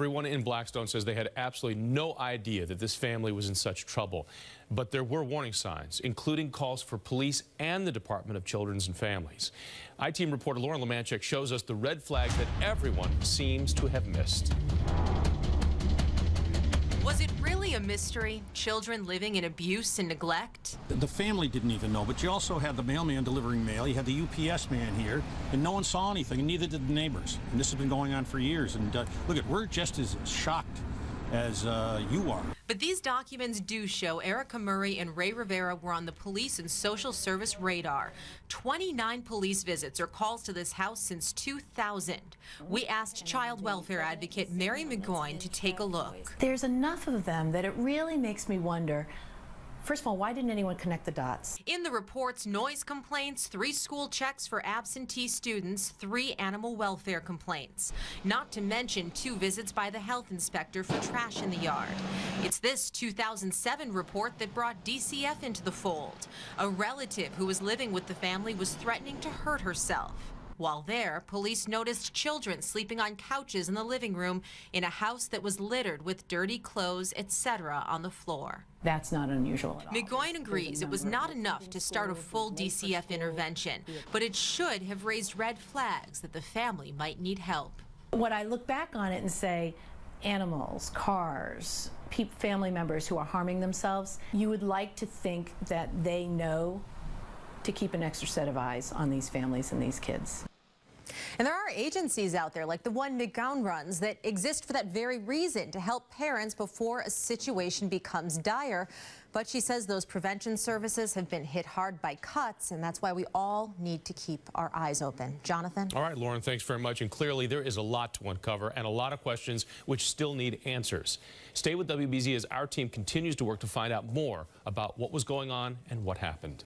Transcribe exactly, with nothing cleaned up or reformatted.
Everyone in Blackstone says they had absolutely no idea that this family was in such trouble. But there were warning signs, including calls for police and the Department of Children's and Families. I-Team reporter Lauren Leamanczyk shows us the red flags that everyone seems to have missed. Was it really a mystery? Children living in abuse and neglect? The family didn't even know, but you also had the mailman delivering mail. You had the U P S man here, and no one saw anything, and neither did the neighbors. And this has been going on for years. And uh, look, at, we're just as shocked as uh, you are. But these documents do show Erica Murray and Ray Rivera were on the police and social service radar. twenty-nine police visits or calls to this house since two thousand. We asked child welfare advocate Mary McGowan to take a look. There's enough of them that it really makes me wonder, first of all, why didn't anyone connect the dots? In the reports, noise complaints, three school checks for absentee students, three animal welfare complaints. Not to mention two visits by the health inspector for trash in the yard. It's this two thousand seven report that brought D C F into the fold. A relative who was living with the family was threatening to hurt herself. While there, police noticed children sleeping on couches in the living room in a house that was littered with dirty clothes, et cetera on the floor. That's not unusual at all. McGowan agrees it was not enough to start a full D C F intervention, but it should have raised red flags that the family might need help. When I look back on it and say, animals, cars, people, family members who are harming themselves, you would like to think that they know to keep an extra set of eyes on these families and these kids. And there are agencies out there like the one McGowan runs that exist for that very reason, to help parents before a situation becomes dire. But she says those prevention services have been hit hard by cuts, and that's why we all need to keep our eyes open. Jonathan? All right, Lauren, thanks very much. And clearly there is a lot to uncover and a lot of questions which still need answers. Stay with W B Z as our team continues to work to find out more about what was going on and what happened.